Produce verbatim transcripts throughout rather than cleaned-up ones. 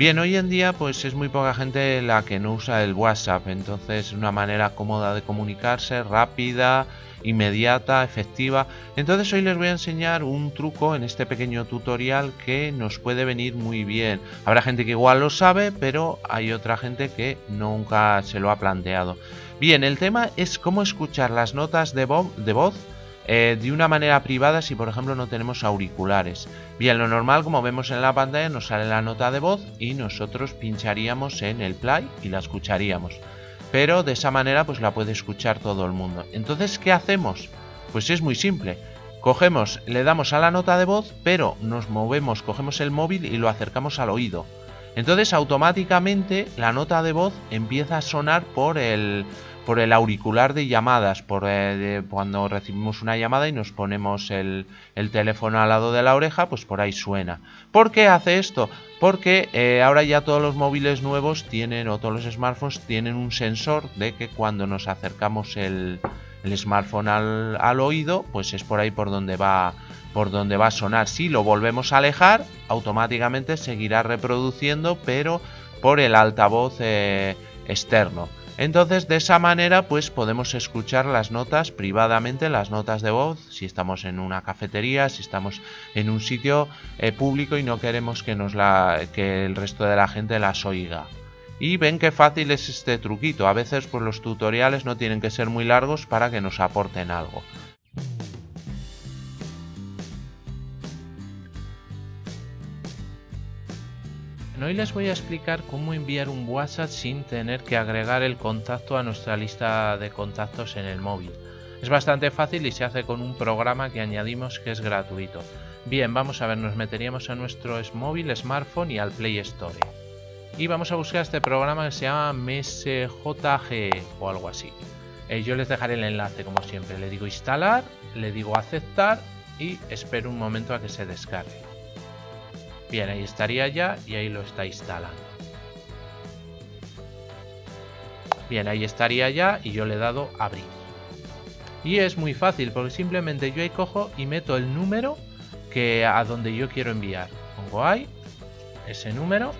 Bien, hoy en día pues es muy poca gente la que no usa el WhatsApp, entonces es una manera cómoda de comunicarse, rápida, inmediata, efectiva. Entonces hoy les voy a enseñar un truco en este pequeño tutorial que nos puede venir muy bien. Habrá gente que igual lo sabe, pero hay otra gente que nunca se lo ha planteado. Bien, el tema es cómo escuchar las notas de, vo- de voz Eh, de una manera privada si por ejemplo no tenemos auriculares. Bien, lo normal, como vemos en la pantalla, nos sale la nota de voz y nosotros pincharíamos en el play y la escucharíamos, pero de esa manera pues la puede escuchar todo el mundo. Entonces, ¿qué hacemos? Pues es muy simple. Cogemos, le damos a la nota de voz, pero nos movemos, cogemos el móvil y lo acercamos al oído. Entonces automáticamente la nota de voz empieza a sonar por el, por el auricular de llamadas, por eh, de, cuando recibimos una llamada y nos ponemos el, el teléfono al lado de la oreja, pues por ahí suena. ¿Por qué hace esto? Porque eh, ahora ya todos los móviles nuevos tienen, o todos los smartphones tienen un sensor de que cuando nos acercamos el, el smartphone al, al oído, pues es por ahí por donde va por donde va a sonar. Si lo volvemos a alejar, automáticamente seguirá reproduciendo, pero por el altavoz eh, externo. Entonces de esa manera pues podemos escuchar las notas privadamente, las notas de voz, si estamos en una cafetería, si estamos en un sitio eh, público y no queremos que, nos la, que el resto de la gente las oiga. Y ven qué fácil es este truquito. A veces pues los tutoriales no tienen que ser muy largos para que nos aporten algo. Hoy les voy a explicar cómo enviar un WhatsApp sin tener que agregar el contacto a nuestra lista de contactos en el móvil. Es bastante fácil y se hace con un programa que añadimos que es gratuito. Bien, vamos a ver, nos meteríamos a nuestro móvil, smartphone y al Play Store. Y vamos a buscar este programa que se llama M S J G o algo así. Eh, yo les dejaré el enlace como siempre. Le digo instalar, le digo aceptar y espero un momento a que se descargue. Bien, ahí estaría ya y ahí lo está instalando. Bien, ahí estaría ya y yo le he dado abrir. Y es muy fácil porque simplemente yo ahí cojo y meto el número que a donde yo quiero enviar. Pongo ahí ese número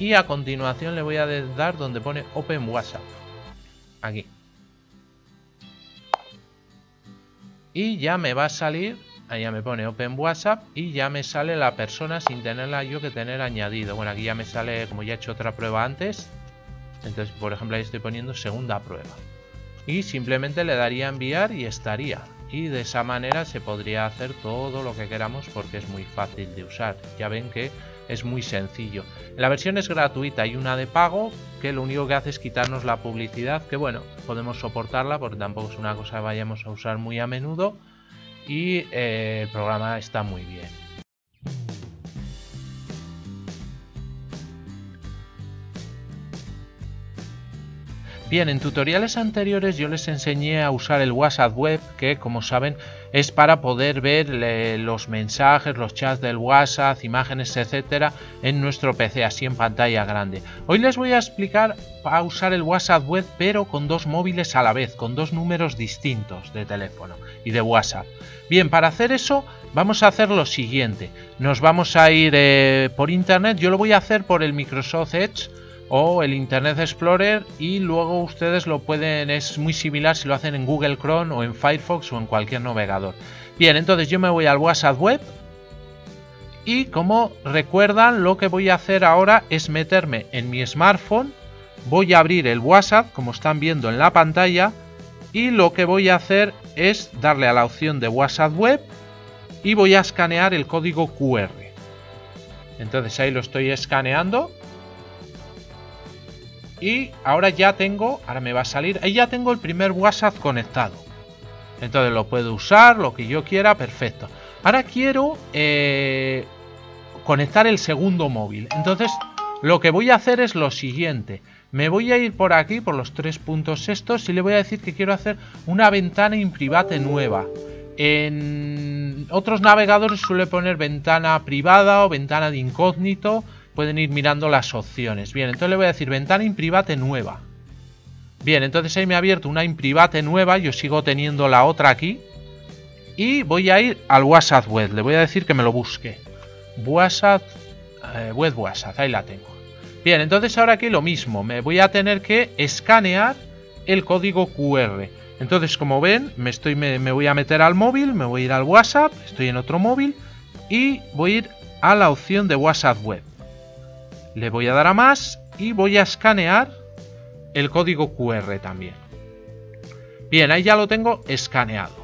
y a continuación le voy a dar donde pone Open WhatsApp. Aquí. Y ya me va a salir... Ahí ya me pone Open WhatsApp y ya me sale la persona sin tenerla yo que tener añadido. Bueno, aquí ya me sale, como ya he hecho otra prueba antes, entonces por ejemplo ahí estoy poniendo segunda prueba. Y simplemente le daría a enviar y estaría. Y de esa manera se podría hacer todo lo que queramos porque es muy fácil de usar. Ya ven que es muy sencillo. La versión es gratuita y una de pago que lo único que hace es quitarnos la publicidad, que bueno, podemos soportarla porque tampoco es una cosa que vayamos a usar muy a menudo. Y eh, el programa está muy bien. Bien, en tutoriales anteriores yo les enseñé a usar el WhatsApp web, que como saben es para poder ver eh, los mensajes, los chats del WhatsApp, imágenes, etcétera, en nuestro P C, así en pantalla grande. Hoy les voy a explicar a usar el WhatsApp web, pero con dos móviles a la vez, con dos números distintos de teléfono y de WhatsApp. Bien, para hacer eso vamos a hacer lo siguiente. Nos vamos a ir eh, por internet. Yo lo voy a hacer por el Microsoft Edge o el Internet Explorer, y luego ustedes lo pueden, es muy similar si lo hacen en Google Chrome o en Firefox o en cualquier navegador. Bien, entonces yo me voy al WhatsApp web y, como recuerdan, lo que voy a hacer ahora es meterme en mi smartphone, voy a abrir el WhatsApp como están viendo en la pantalla y lo que voy a hacer es darle a la opción de WhatsApp web y voy a escanear el código Q R. Entonces ahí lo estoy escaneando. Y ahora ya tengo, ahora me va a salir, ahí ya tengo el primer WhatsApp conectado. Entonces lo puedo usar, lo que yo quiera, perfecto. Ahora quiero eh, conectar el segundo móvil. Entonces lo que voy a hacer es lo siguiente. Me voy a ir por aquí, por los tres puntos estos, y le voy a decir que quiero hacer una ventana InPrivate nueva. En otros navegadores suele poner ventana privada o ventana de incógnito. Pueden ir mirando las opciones. Bien, entonces le voy a decir ventana InPrivate nueva. Bien, entonces ahí me ha abierto una InPrivate nueva. Yo sigo teniendo la otra aquí. Y voy a ir al WhatsApp web. Le voy a decir que me lo busque. WhatsApp eh, web WhatsApp, ahí la tengo. Bien, entonces ahora aquí lo mismo, me voy a tener que escanear el código Q R. Entonces, como ven, me, estoy, me, me voy a meter al móvil, me voy a ir al WhatsApp, estoy en otro móvil y voy a ir a la opción de WhatsApp web. Le voy a dar a más y voy a escanear el código Q R también. Bien, ahí ya lo tengo escaneado.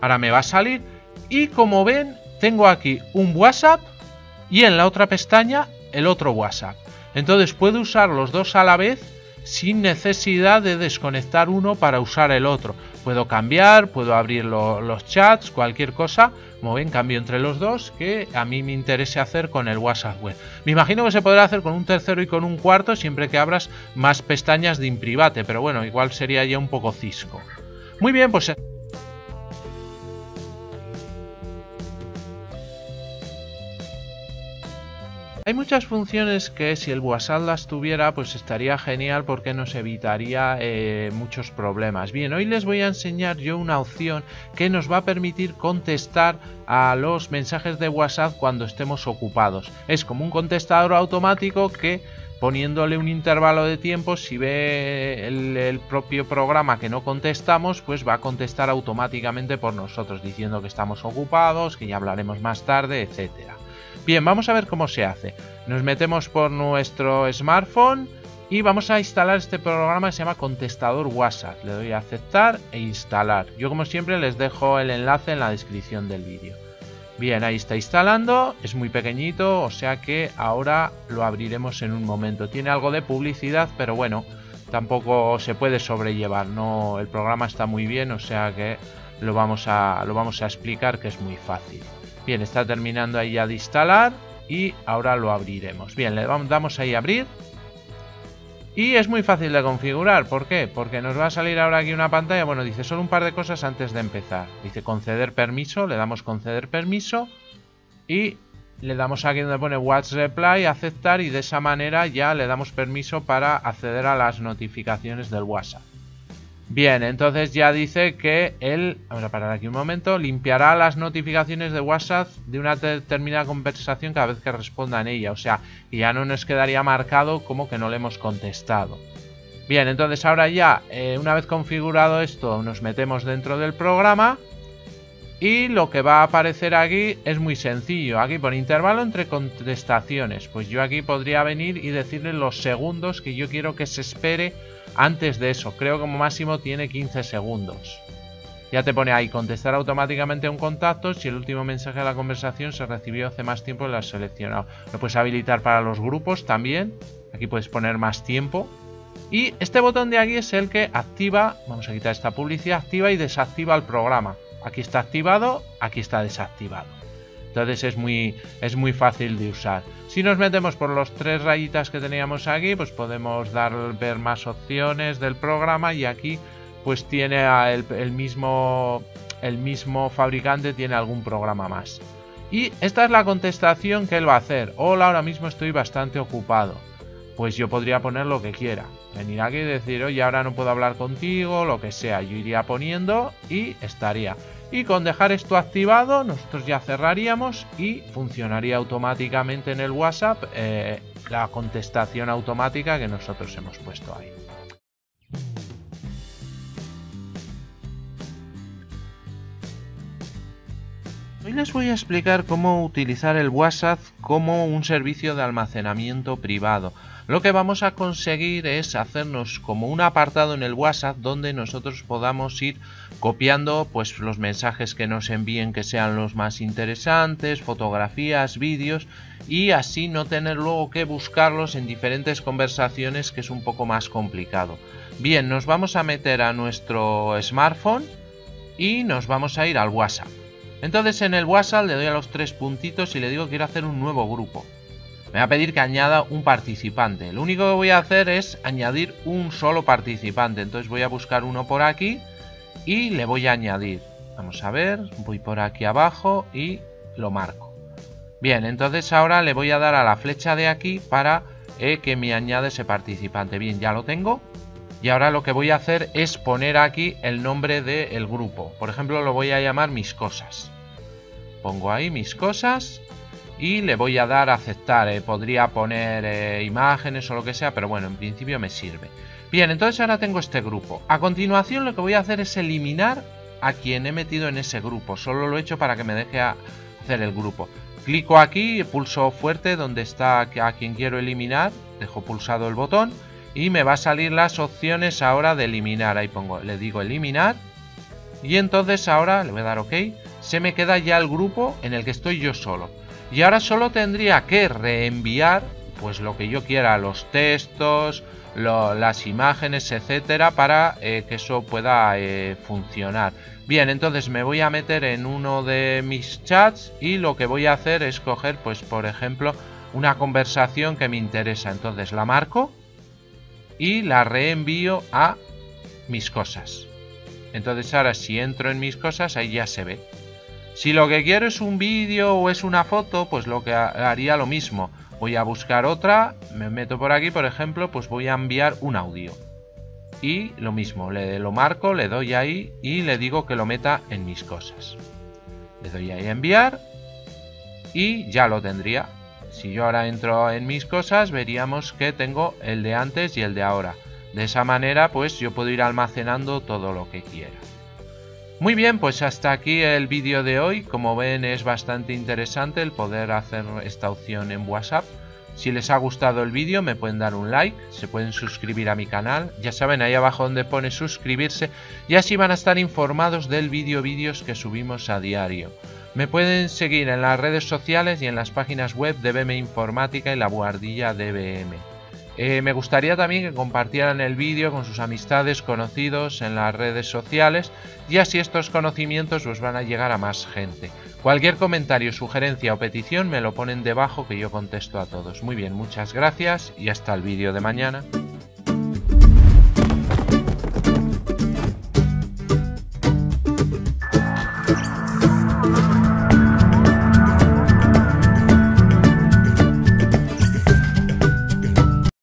Ahora me va a salir y como ven, tengo aquí un WhatsApp y en la otra pestaña el otro WhatsApp. Entonces puedo usar los dos a la vez sin necesidad de desconectar uno para usar el otro. Puedo cambiar, puedo abrir lo, los chats, cualquier cosa. Como ven, cambio entre los dos, que a mí me interese hacer con el WhatsApp web. Me imagino que se podrá hacer con un tercero y con un cuarto siempre que abras más pestañas de InPrivate, pero bueno, igual sería ya un poco cisco. Muy bien, pues... hay muchas funciones que si el WhatsApp las tuviera pues estaría genial porque nos evitaría eh, muchos problemas. Bien, hoy les voy a enseñar yo una opción que nos va a permitir contestar a los mensajes de WhatsApp cuando estemos ocupados. Es como un contestador automático que poniéndole un intervalo de tiempo, si ve el, el propio programa que no contestamos, pues va a contestar automáticamente por nosotros, diciendo que estamos ocupados, que ya hablaremos más tarde, etcétera. Bien, vamos a ver cómo se hace. Nos metemos por nuestro smartphone y vamos a instalar este programa que se llama Contestador WhatsApp. Le doy a aceptar e instalar. Yo, como siempre, les dejo el enlace en la descripción del vídeo. Bien, ahí está instalando, es muy pequeñito, o sea que ahora lo abriremos en un momento. Tiene algo de publicidad, pero bueno, tampoco se puede sobrellevar, no, el programa está muy bien, o sea que lo vamos a, lo vamos a explicar, que es muy fácil. Bien, está terminando ahí ya de instalar y ahora lo abriremos. Bien, le damos ahí a abrir y es muy fácil de configurar. ¿Por qué? Porque nos va a salir ahora aquí una pantalla, bueno, dice solo un par de cosas antes de empezar. Dice conceder permiso, le damos conceder permiso y le damos aquí donde pone WhatsApp Reply, aceptar, y de esa manera ya le damos permiso para acceder a las notificaciones del WhatsApp. Bien, entonces ya dice que él, vamos a parar aquí un momento, limpiará las notificaciones de WhatsApp de una determinada conversación cada vez que responda en ella. O sea, ya no nos quedaría marcado como que no le hemos contestado. Bien, entonces ahora ya, eh, una vez configurado esto, nos metemos dentro del programa. Y lo que va a aparecer aquí es muy sencillo. Aquí pone intervalo entre contestaciones. Pues yo aquí podría venir y decirle los segundos que yo quiero que se espere. Antes de eso, creo que como máximo tiene quince segundos. Ya te pone ahí, contestar automáticamente a un contacto si el último mensaje de la conversación se recibió hace más tiempo que lo has seleccionado. Lo puedes habilitar para los grupos también. Aquí puedes poner más tiempo. Y este botón de aquí es el que activa, vamos a quitar esta publicidad, activa y desactiva el programa. Aquí está activado, aquí está desactivado. Entonces es muy, es muy fácil de usar. Si nos metemos por los tres rayitas que teníamos aquí, pues podemos dar, ver más opciones del programa y aquí pues tiene el, el, mismo, el mismo fabricante, tiene algún programa más. Y esta es la contestación que él va a hacer. Hola, ahora mismo estoy bastante ocupado. Pues yo podría poner lo que quiera. Venir aquí y decir, oye, ahora no puedo hablar contigo, lo que sea. Yo iría poniendo y estaría. Y con dejar esto activado, nosotros ya cerraríamos y funcionaría automáticamente en el WhatsApp eh, la contestación automática que nosotros hemos puesto ahí. Hoy les voy a explicar cómo utilizar el WhatsApp como un servicio de almacenamiento privado. Lo que vamos a conseguir es hacernos como un apartado en el WhatsApp donde nosotros podamos ir copiando pues los mensajes que nos envíen, que sean los más interesantes, fotografías, vídeos, y así no tener luego que buscarlos en diferentes conversaciones, que es un poco más complicado. Bien, nos vamos a meter a nuestro smartphone y nos vamos a ir al WhatsApp. Entonces en el WhatsApp le doy a los tres puntitos y le digo que quiero hacer un nuevo grupo. Me va a pedir que añada un participante. Lo único que voy a hacer es añadir un solo participante. Entonces voy a buscar uno por aquí y le voy a añadir. Vamos a ver, voy por aquí abajo y lo marco. Bien, entonces ahora le voy a dar a la flecha de aquí para eh, que me añade ese participante. Bien, ya lo tengo. Y ahora lo que voy a hacer es poner aquí el nombre del grupo. Por ejemplo, lo voy a llamar Mis Cosas. Pongo ahí Mis Cosas. y le voy a dar a aceptar. Eh, podría poner eh, imágenes o lo que sea, pero bueno, en principio me sirve. Bien, entonces ahora tengo este grupo. A continuación lo que voy a hacer es eliminar a quien he metido en ese grupo. Solo lo he hecho para que me deje hacer el grupo. Clico aquí, pulso fuerte donde está a quien quiero eliminar, dejo pulsado el botón y me va a salir las opciones ahora de eliminar. Ahí pongo, le digo eliminar y entonces ahora le voy a dar OK. Se me queda ya el grupo en el que estoy yo solo. Y ahora solo tendría que reenviar pues lo que yo quiera, los textos, lo, las imágenes, etcétera, para eh, que eso pueda eh, funcionar. Bien, entonces me voy a meter en uno de mis chats y lo que voy a hacer es coger, pues por ejemplo, una conversación que me interesa. Entonces la marco y la reenvío a mis cosas. Entonces ahora si entro en mis cosas, ahí ya se ve. Si lo que quiero es un vídeo o es una foto, pues lo que haría lo mismo. Voy a buscar otra, me meto por aquí, por ejemplo, pues voy a enviar un audio. Y lo mismo, le lo marco, le doy ahí y le digo que lo meta en mis cosas. Le doy ahí a enviar y ya lo tendría. Si yo ahora entro en mis cosas, veríamos que tengo el de antes y el de ahora. De esa manera, pues yo puedo ir almacenando todo lo que quiera. Muy bien, pues hasta aquí el vídeo de hoy. Como ven, es bastante interesante el poder hacer esta opción en WhatsApp. Si les ha gustado el vídeo me pueden dar un like, se pueden suscribir a mi canal, ya saben, ahí abajo donde pone suscribirse, y así van a estar informados del vídeo vídeos que subimos a diario. Me pueden seguir en las redes sociales y en las páginas web de E B M Informática y La Buhardilla de E B M. Eh, me gustaría también que compartieran el vídeo con sus amistades, conocidos en las redes sociales, y así estos conocimientos os van a llegar a más gente. Cualquier comentario, sugerencia o petición me lo ponen debajo que yo contesto a todos. Muy bien, muchas gracias y hasta el vídeo de mañana.